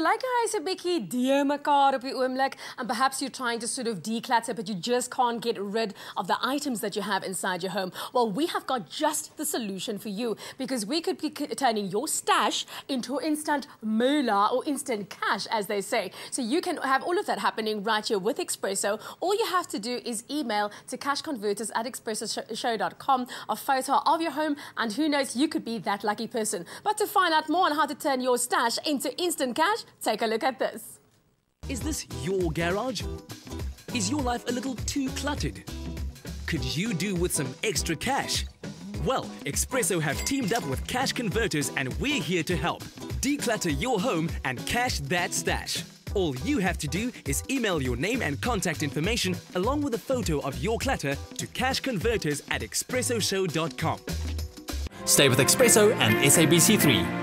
know, like I said, Becky, dear mekaar op die oomblik, and perhaps you're trying to sort of declutter, but you just can't get rid of the items that you have inside your home. Well, we have got just the solution for you, because we could be turning your stash into instant moolah, or instant cash, as they say. So you can have all of that happening right here with Expresso. All you have to do is email to cashconverters@expressoshow.com a photo of your home, and who knows, you could be that lucky person. But to find out more on how to turn your stash into instant cash, take a look at this. Is this your garage? Is your life a little too cluttered? Could you do with some extra cash? Well, Expresso have teamed up with Cash Converters, and we're here to help. Declutter your home and cash that stash. All you have to do is email your name and contact information along with a photo of your clutter to cashconverters@expressoshow.com. Stay with Expresso and SABC3.